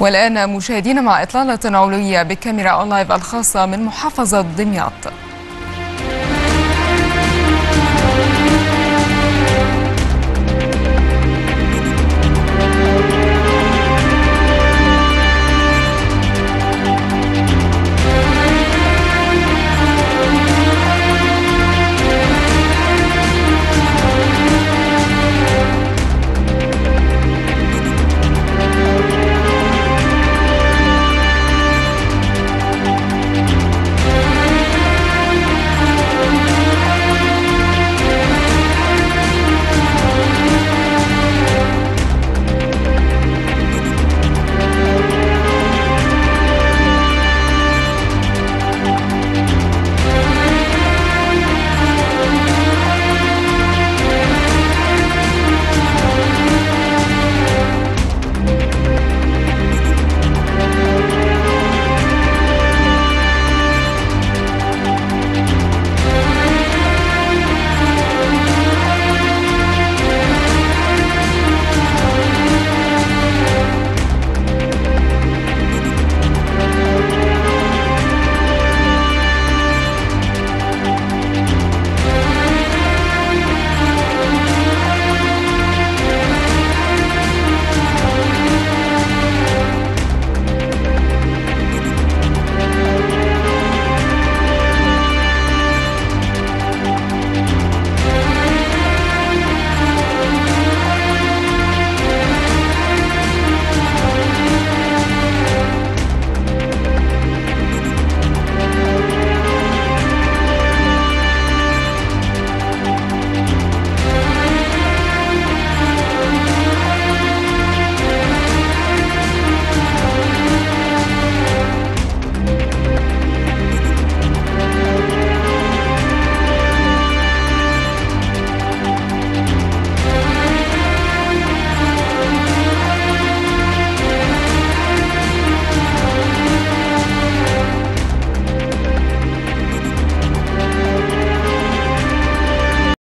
والآن مشاهدينا مع إطلالة علوية بكاميرا أون لايف الخاصة من محافظة دمياط.